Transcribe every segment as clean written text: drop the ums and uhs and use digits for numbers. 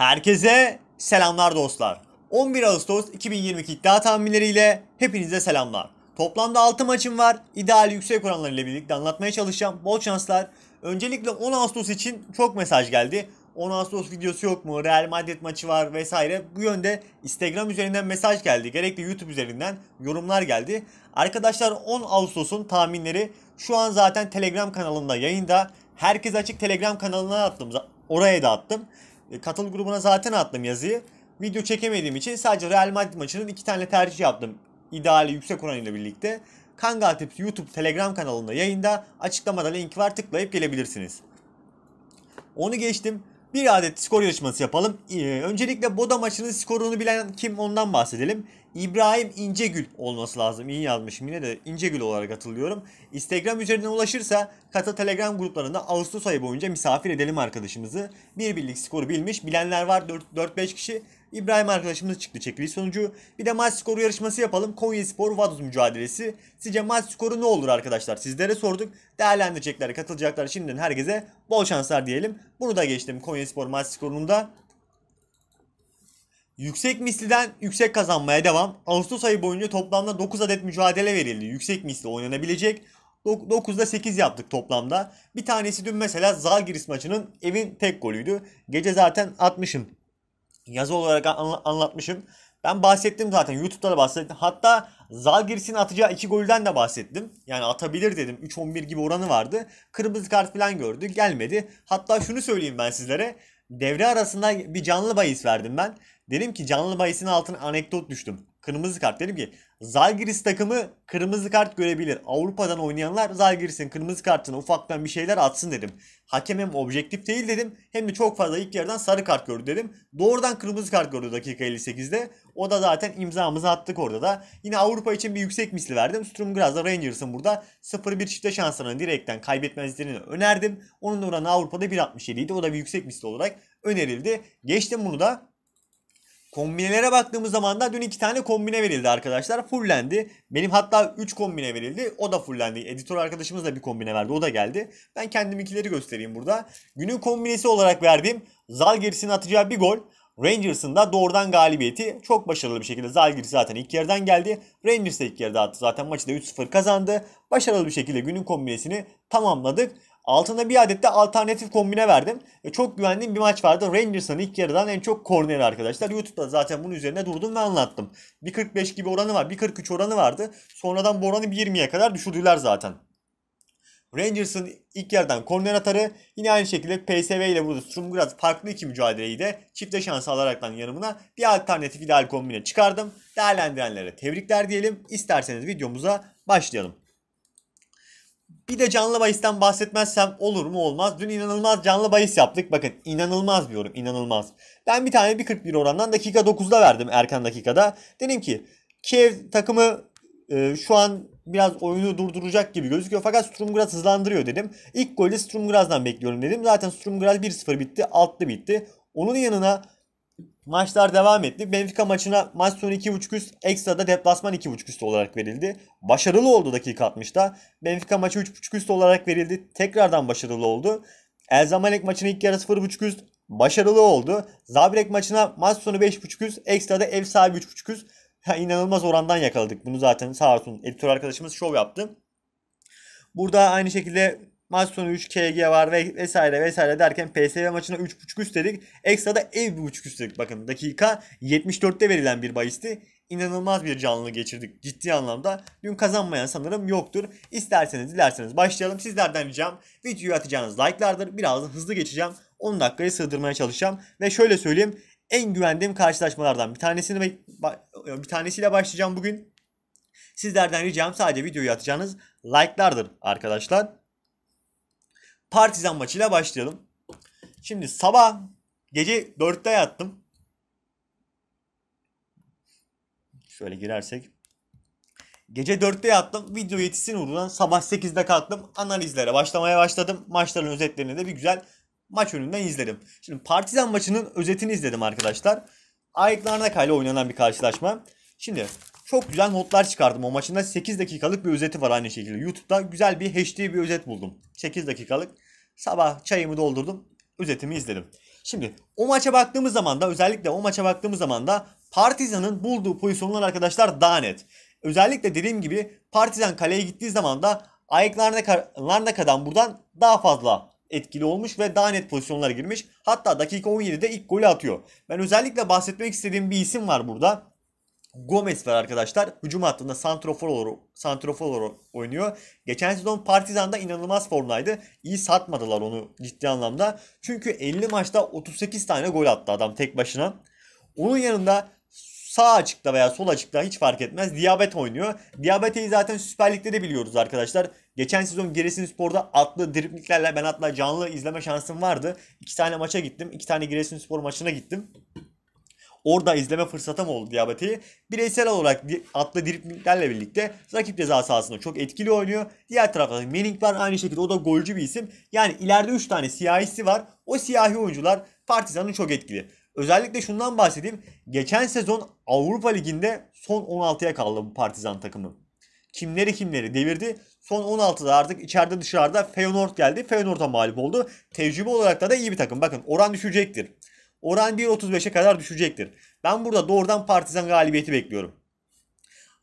Herkese selamlar dostlar. 11 Ağustos 2022 iddia tahminleriyle hepinize selamlar. Toplamda 6 maçım var. İdeal yüksek oranlarıyla birlikte anlatmaya çalışacağım. Bol şanslar. Öncelikle 10 Ağustos için çok mesaj geldi. 10 Ağustos videosu yok mu? Real Madrid maçı var vesaire. Bu yönde Instagram üzerinden mesaj geldi. Gerekli YouTube üzerinden yorumlar geldi. Arkadaşlar 10 Ağustos'un tahminleri şu an zaten Telegram kanalında yayında. Herkes açık Telegram kanalına attım. Oraya da attım. Katıl grubuna zaten attım yazıyı. Video çekemediğim için sadece Real Madrid maçının 2 tane tercih yaptım. İdeali yüksek oranıyla birlikte. Kangal Tips YouTube Telegram kanalında yayında. Açıklamada link var, tıklayıp gelebilirsiniz. Onu geçtim. Bir adet skor yarışması yapalım. Öncelikle Boda maçının skorunu bilen kim, ondan bahsedelim. İbrahim İncegül olması lazım. İyi yazmışım, yine de İncegül olarak hatırlıyorum. Instagram üzerinden ulaşırsa Kata Telegram gruplarında Ağustos ayı boyunca misafir edelim arkadaşımızı. Bir birlik skoru bilmiş. Bilenler var 4-5 kişi. İbrahim arkadaşımız çıktı çekiliş sonucu. Bir de maç skoru yarışması yapalım. Konya Spor Vaduz mücadelesi. Sizce maç skoru ne olur arkadaşlar? Sizlere sorduk. Değerlendirecekler, katılacaklar. Şimdiden herkese bol şanslar diyelim. Bunu da geçtim. Konya Spor maç skorunda. Yüksek misliden yüksek kazanmaya devam. Ağustos ayı boyunca toplamda 9 adet mücadele verildi. Yüksek misli oynanabilecek. 9'da 8 yaptık toplamda. Bir tanesi dün mesela Zalgiris maçının evin tek golüydü. Gece zaten atmışım. Yazı olarak anlatmışım. Ben bahsettim zaten. YouTube'da da bahsettim. Hatta Zalgiris'in atacağı 2 golden de bahsettim. Yani atabilir dedim. 3-11 gibi oranı vardı. Kırmızı kart falan gördü. Gelmedi. Hatta şunu söyleyeyim ben sizlere. Devre arasında bir canlı bahis verdim ben. Dedim ki canlı bahisin altına anekdot düştüm. Kırmızı kart. Dedim ki Zalgiris takımı kırmızı kart görebilir. Avrupa'dan oynayanlar Zalgiris'in kırmızı kartına ufaktan bir şeyler atsın dedim. Hakem hem objektif değil dedim. Hem de çok fazla ilk yarıdan sarı kart gördü dedim. Doğrudan kırmızı kart gördü dakika 58'de. O da zaten imzamızı attık orada da. Yine Avrupa için bir yüksek misli verdim. Sturm Graz'da Rangers'ın burada 0-1 çifte şanslarını direkten kaybetmezlerini önerdim. Onun oranı Avrupa'da 1.67 idi. O da bir yüksek misli olarak önerildi. Geçtim bunu da. Kombinelere baktığımız zaman da dün 2 tane kombine verildi arkadaşlar. Fullendi. Benim hatta 3 kombine verildi. O da fullendi. Editör arkadaşımız da bir kombine verdi. O da geldi. Ben kendiminkileri göstereyim burada. Günün kombinesi olarak verdiğim Zalgiris'in atacağı bir gol. Rangers'ın da doğrudan galibiyeti. Çok başarılı bir şekilde Zalgiris zaten ilk yerden geldi. Rangers de ilk yerde attı. Zaten maçı da 3-0 kazandı. Başarılı bir şekilde günün kombinesini tamamladık. Altında bir adet de alternatif kombine verdim. Çok güvendiğim bir maç vardı. Rangers'ın ilk yarıdan en çok korneri arkadaşlar. YouTube'da zaten bunun üzerine durdum ve anlattım. 1.45 gibi oranı var. 1.43 oranı vardı. Sonradan bu oranı 1.20'ye kadar düşürdüler zaten. Rangers'ın ilk yerden korner atarı. Yine aynı şekilde PSV ile burada Sturm Graz farklı 2 mücadeleyi de çifte şansı alaraktan yanımına bir alternatif ideal kombine çıkardım. Değerlendirenlere tebrikler diyelim. İsterseniz videomuza başlayalım. Bir de canlı bahisten bahsetmezsem olur mu olmaz. Dün inanılmaz canlı bahis yaptık. Bakın inanılmaz diyorum, inanılmaz. Ben bir tane 1.41 orandan dakika 9'da verdim, erken dakikada. Dedim ki Kiev takımı şu an biraz oyunu durduracak gibi gözüküyor. Fakat Sturm Graz hızlandırıyor dedim. İlk golü Sturm Graz'dan bekliyorum dedim. Zaten Sturm Graz 1-0 bitti. Altlı bitti. Onun yanına maçlar devam etti. Benfica maçına maç sonu 2.5 üst, ekstra da deplasman 2.5 üst olarak verildi. Başarılı oldu dakika 60'da. Benfica maçı 3.5 üst olarak verildi. Tekrardan başarılı oldu. El Zamalek maçına ilk yarı 0.5 üst, başarılı oldu. Zabrek maçına maç sonu 5.5 üst, ekstra da ev sahibi 3.5 üst. İnanılmaz orandan yakaladık. Bunu zaten sağ olsun editör arkadaşımız şov yaptı. Burada aynı şekilde maç sonu 3 KG var ve vesaire vesaire derken PSV maçına 3.5 üst dedik. Ekstra da ev 1.5 üst dedik. Bakın dakika 74'te verilen bir bahisti. İnanılmaz bir canlı geçirdik ciddi anlamda. Dün kazanmayan sanırım yoktur. İsterseniz dilerseniz başlayalım. Sizlerden ricam videoyu atacağınız like'lardır. Biraz da hızlı geçeceğim. 10 dakikayı sığdırmaya çalışacağım. Ve şöyle söyleyeyim. En güvendiğim karşılaşmalardan bir tanesiyle başlayacağım bugün. Sizlerden ricam sadece videoyu atacağınız like'lardır arkadaşlar. Partizan maçıyla başlayalım. Şimdi sabah gece 4'te yattım. Şöyle girersek. Gece 4'te yattım. Video yetişsin uğruna sabah 8'de kalktım. Analizlere başlamaya başladım. Maçların özetlerini de bir güzel maç önünden izledim. Şimdi Partizan maçının özetini izledim arkadaşlar. Aik Larnaka'yla oynanan bir karşılaşma. Şimdi çok güzel notlar çıkardım. O maçında 8 dakikalık bir özeti var aynı şekilde. YouTube'da güzel bir HD bir özet buldum. 8 dakikalık. Sabah çayımı doldurdum. Özetimi izledim. Şimdi o maça baktığımız zaman da Partizan'ın bulduğu pozisyonlar arkadaşlar daha net. Özellikle dediğim gibi Partizan kaleye gittiği zaman da Larnaka'dan buradan daha fazla etkili olmuş ve daha net pozisyonlara girmiş. Hatta dakika 17'de ilk golü atıyor. Ben özellikle bahsetmek istediğim bir isim var burada. Gomez var arkadaşlar. Hücum hattında santrofor oynuyor. Geçen sezon Partizan'da inanılmaz formdaydı. İyi satmadılar onu ciddi anlamda. Çünkü 50 maçta 38 tane gol attı adam tek başına. Onun yanında sağ açıkta veya sol açıkta hiç fark etmez Diabete oynuyor. Diabete'yi zaten Süper Lig'de de biliyoruz arkadaşlar. Geçen sezon Giresunspor'da atlı driplinglerle ben hatta canlı izleme şansım vardı. 2 tane maça gittim. 2 tane Giresunspor maçına gittim. Orada izleme fırsatım oldu Diabete'yi. Bireysel olarak atlı driplinglerle birlikte rakip ceza sahasında çok etkili oynuyor. Diğer tarafta Manning var, aynı şekilde o da golcü bir isim. Yani ileride 3 tane siyahisi var. O siyahi oyuncular Partizan'ın çok etkili. Özellikle şundan bahsedeyim. Geçen sezon Avrupa Ligi'nde son 16'ya kaldı bu Partizan takımı. Kimleri devirdi. Son 16'da artık içeride dışarıda Feyenoord geldi. Feyenoord'a mağlup oldu. Tecrübe olarak da iyi bir takım. Bakın oran düşecektir. Oran 1.35'e kadar düşecektir. Ben burada doğrudan Partizan galibiyeti bekliyorum.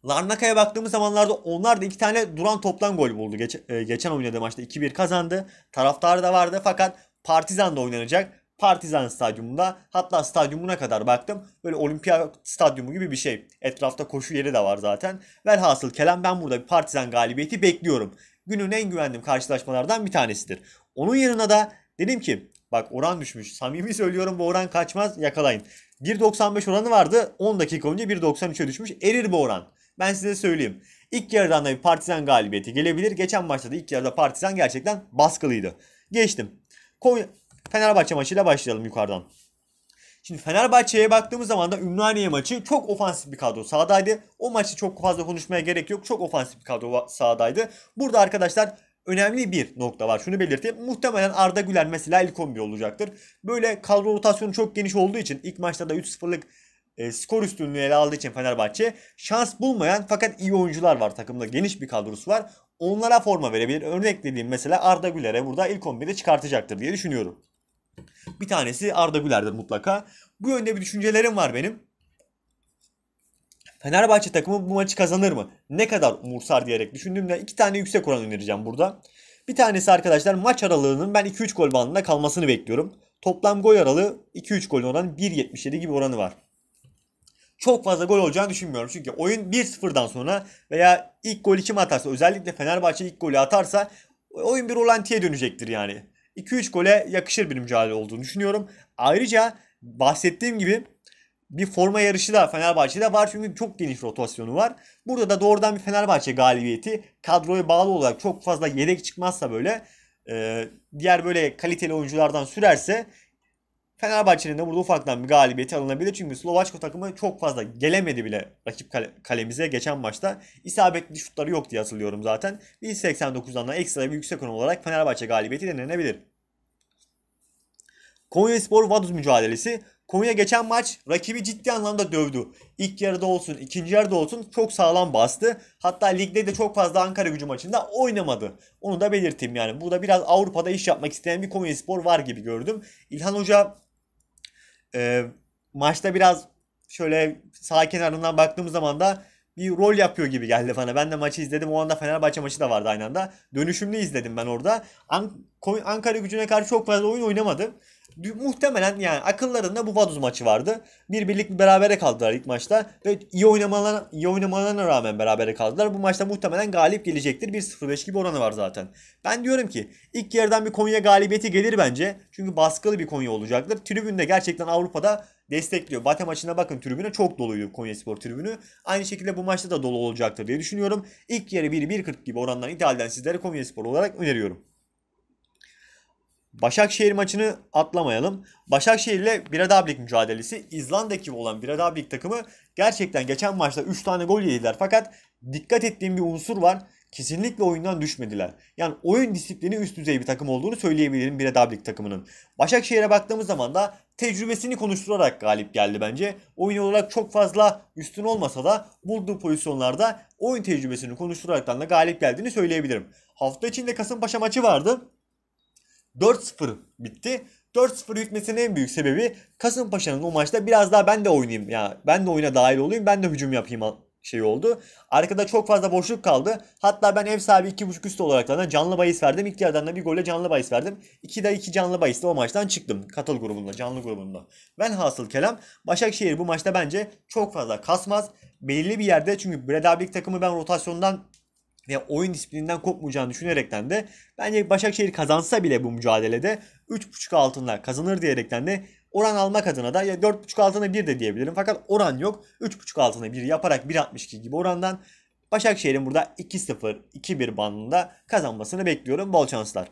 Larnaka'ya baktığımız zamanlarda onlar da 2 tane duran toptan gol buldu. Geçen oynadığı maçta 2-1 kazandı. Taraftarı da vardı fakat Partizan'da oynanacak. Partizan stadyumunda, hatta stadyumuna kadar baktım. Böyle olimpiyat stadyumu gibi bir şey. Etrafta koşu yeri de var zaten. Velhasıl kelam ben burada bir Partizan galibiyeti bekliyorum. Günün en güvendiğim karşılaşmalardan bir tanesidir. Onun yanına da dedim ki bak oran düşmüş. Samimi söylüyorum bu oran kaçmaz, yakalayın. 1.95 oranı vardı. 10 dakika önce 1.93'e düşmüş. Erir bu oran. Ben size söyleyeyim. İlk yarıdan da bir Partizan galibiyeti gelebilir. Geçen maçta da ilk yarıda Partizan gerçekten baskılıydı. Geçtim. Fenerbahçe maçıyla başlayalım yukarıdan. Şimdi Fenerbahçe'ye baktığımız zaman da Ümraniye maçı çok ofansif bir kadro sahadaydı. O maçı çok fazla konuşmaya gerek yok. Çok ofansif bir kadro sahadaydı. Burada arkadaşlar önemli bir nokta var. Şunu belirteyim. Muhtemelen Arda Güler mesela ilk 11 olacaktır. Böyle kadro rotasyonu çok geniş olduğu için ilk maçta da 3-0'lık skor üstünlüğü ele aldığı için Fenerbahçe şans bulmayan fakat iyi oyuncular var. Takımda geniş bir kadrosu var. Onlara forma verebilir. Örnek dediğim mesela Arda Güler'e burada ilk 11'de çıkartacaktır diye düşünüyorum. Bir tanesi Arda Güler'dir mutlaka. Bu yönde bir düşüncelerim var benim. Fenerbahçe takımı bu maçı kazanır mı? Ne kadar umursar diyerek düşündüğümde 2 tane yüksek oran önereceğim burada. Bir tanesi arkadaşlar maç aralığının ben 2-3 gol bandında kalmasını bekliyorum. Toplam gol aralığı 2-3 golün oranı 1.77 gibi oranı var. Çok fazla gol olacağını düşünmüyorum. Çünkü oyun 1-0'dan sonra veya ilk golü kim atarsa, özellikle Fenerbahçe ilk golü atarsa oyun bir rolantiye dönecektir yani. 2-3 gole yakışır bir mücadele olduğunu düşünüyorum. Ayrıca bahsettiğim gibi bir forma yarışı da Fenerbahçe'de var. Çünkü çok geniş rotasyonu var. Burada da doğrudan bir Fenerbahçe galibiyeti, kadroya bağlı olarak çok fazla yedek çıkmazsa böyle diğer böyle kaliteli oyunculardan sürerse Fenerbahçe'nin de burada ufaktan bir galibiyeti alınabilir. Çünkü Slovaçko takımı çok fazla gelemedi bile rakip kalemize geçen maçta. İsabetli şutları yok diye hatırlıyorum zaten. 1.89'dan da ekstra bir yüksek oran olarak Fenerbahçe galibiyeti denenebilir. Konya Spor Vaduz mücadelesi. Konya geçen maç rakibi ciddi anlamda dövdü. İlk yarıda olsun, ikinci yarıda olsun çok sağlam bastı. Hatta ligde de çok fazla Ankara Gücü maçında oynamadı. Onu da belirteyim yani. Burada biraz Avrupa'da iş yapmak isteyen bir Konya Spor var gibi gördüm. İlhan Hoca maçta biraz şöyle sağ kenarından baktığımız zaman da bir rol yapıyor gibi geldi bana. Ben de maçı izledim. O anda Fenerbahçe maçı da vardı aynı anda. Dönüşümlü izledim ben orada. Ankara Gücü'ne karşı çok fazla oyun oynamadı. Muhtemelen yani akıllarında bu Vaduz maçı vardı. Bir berabere kaldılar ilk maçta. Ve iyi oynamalarına rağmen berabere kaldılar. Bu maçta muhtemelen galip gelecektir. 1.05 gibi oranı var zaten. Ben diyorum ki ilk yerden bir Konya galibiyeti gelir bence. Çünkü baskılı bir Konya olacaktır. Tribünde gerçekten Avrupa'da destekliyor. Bate maçına bakın, tribüne çok doluydu Konyaspor tribünü. Aynı şekilde bu maçta da dolu olacaktır diye düşünüyorum. İlk yarı 1.40 gibi orandan idealden sizlere Konyaspor olarak öneriyorum. Başakşehir maçını atlamayalım. Başakşehir ile Breiðablik mücadelesi. İzlanda ekibi olan Breiðablik takımı gerçekten geçen maçta 3 tane gol yediler. Fakat dikkat ettiğim bir unsur var. Kesinlikle oyundan düşmediler. Yani oyun disiplini üst düzey bir takım olduğunu söyleyebilirim Breiðablik takımının. Başakşehir'e baktığımız zaman da tecrübesini konuşturarak galip geldi bence. Oyun olarak çok fazla üstün olmasa da bulduğu pozisyonlarda oyun tecrübesini konuşturaraktan da galip geldiğini söyleyebilirim. Hafta içinde Kasımpaşa maçı vardı. 4-0 bitti. 4-0 bitmesinin en büyük sebebi Kasımpaşa'nın o maçta biraz daha ben de oynayayım ya, ben de oyuna dahil olayım, ben de hücum yapayım şey oldu. Arkada çok fazla boşluk kaldı. Hatta ben ev sahibi 2.5 üstü olarak da canlı bahis verdim. İlk yarıdan da bir golle canlı bahis verdim. 2'de 2 canlı bahisle o maçtan çıktım. Katıl grubunda, canlı grubunda. Ben hasıl kelam Başakşehir bu maçta bence çok fazla kasmaz. Belli bir yerde, çünkü Breiðablik takımı ben rotasyondan ve oyun disiplininden kopmayacağını düşünerekten de bence Başakşehir kazansa bile bu mücadelede 3.5 altında kazanır diyerekten de oran almak adına da ya 4.5 altına 1 de diyebilirim. Fakat oran yok. 3.5 altına 1 yaparak 1.62 gibi orandan Başakşehir'in burada 2-0, 2-1 bandında kazanmasını bekliyorum. Bol şanslar.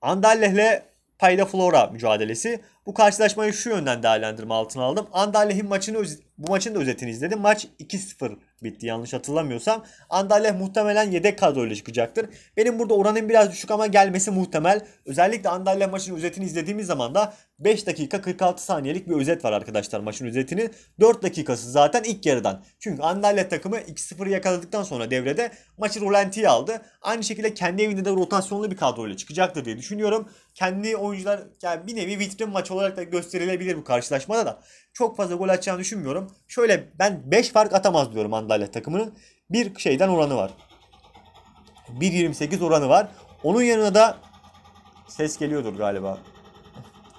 Andaleh'le Payda Flora mücadelesi. Bu karşılaşmayı şu yönden değerlendirme altına aldım. Andaleh'in maçını, bu maçın da özetini izledim. Maç 2-0 bitti yanlış hatırlamıyorsam. Andaleh muhtemelen yedek kadroyla çıkacaktır. Benim burada oranım biraz düşük ama gelmesi muhtemel. Özellikle Andaleh maçının özetini izlediğimiz zaman da 5 dakika 46 saniyelik bir özet var arkadaşlar maçın özetinin. 4 dakikası zaten ilk yarıdan. Çünkü Andaleh takımı 2-0'ı yakaladıktan sonra devrede maçı rolantiye aldı. Aynı şekilde kendi evinde de rotasyonlu bir kadroyla çıkacaktır diye düşünüyorum. Kendi oyuncular, yani bir nevi vitrin maç olarak da gösterilebilir bu karşılaşmada da. Çok fazla gol atacağını düşünmüyorum. Şöyle ben 5 fark atamaz diyorum Andaleh takımının. Bir şeyden oranı var. 1.28 oranı var. Onun yanına da ses geliyordur galiba.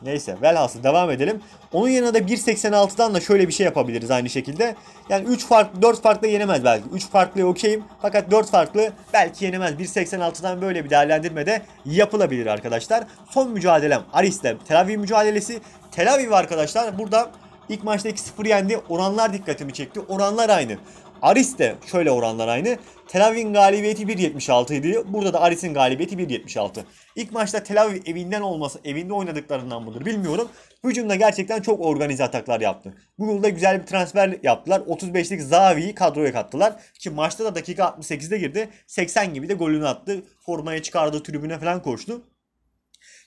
Neyse, velhasıl devam edelim. Onun yanına da 1.86'dan da şöyle bir şey yapabiliriz aynı şekilde. Yani 3 farklı, 4 farklı yenemez belki. 3 farklı okeyim. Fakat 4 farklı belki yenemez. 1.86'dan böyle bir değerlendirme de yapılabilir arkadaşlar. Son mücadelem Aris'le Tel Aviv mücadelesi. Tel Aviv arkadaşlar burada ilk maçta 2-0 yendi. Oranlar dikkatimi çekti. Oranlar aynı. Aris de şöyle oranlar aynı. Tel Aviv'in galibiyeti 1.76 idi. Burada da Aris'in galibiyeti 1.76. İlk maçta Tel Aviv evinden olması, evinde oynadıklarından mıdır bilmiyorum. Hücumda gerçekten çok organize ataklar yaptı. Bu yılda güzel bir transfer yaptılar. 35'lik Zavi'yi kadroya kattılar. Ki maçta da dakika 68'de girdi. 80 gibi de golünü attı. Formaya çıkardığı tribüne falan koştu.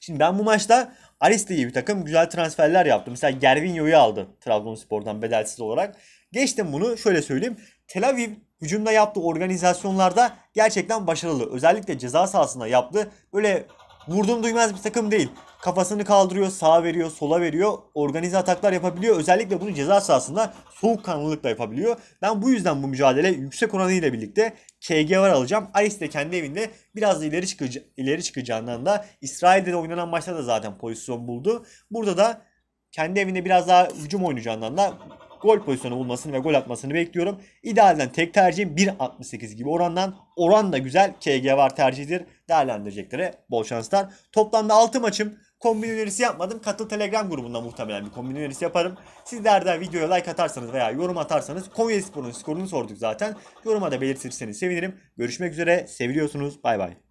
Şimdi ben bu maçta Aris de iyi bir takım, güzel transferler yaptı. Mesela Gervinho'yu aldı Trabzonspor'dan bedelsiz olarak. Geçtim bunu, şöyle söyleyeyim. Tel Aviv hücumda yaptığı organizasyonlarda gerçekten başarılı. Özellikle ceza sahasında yaptı. Böyle vurdum duymaz bir takım değil. Kafasını kaldırıyor, sağa veriyor, sola veriyor. Organize ataklar yapabiliyor. Özellikle bunu ceza sahasında soğukkanlılıkla yapabiliyor. Ben bu yüzden bu mücadele yüksek oranıyla birlikte KG var alacağım. Aris de kendi evinde biraz da ileri çıkacağından da İsrail'de de oynanan maçta da zaten pozisyon buldu. Burada da kendi evinde biraz daha hücum oynayacağından da gol pozisyonu bulmasını ve gol atmasını bekliyorum. İdealden tek tercihim 1.68 gibi orandan. Oran da güzel. KG var tercihidir. Değerlendireceklere bol şanslar. Toplamda 6 maçım. Kombin önerisi yapmadım. Katıl Telegram grubunda muhtemelen bir kombin önerisi yaparım. Sizler de videoya like atarsanız veya yorum atarsanız, Konya Spor'un skorunu sorduk zaten. Yoruma da belirtirseniz sevinirim. Görüşmek üzere. Seviliyorsunuz. Bay bay.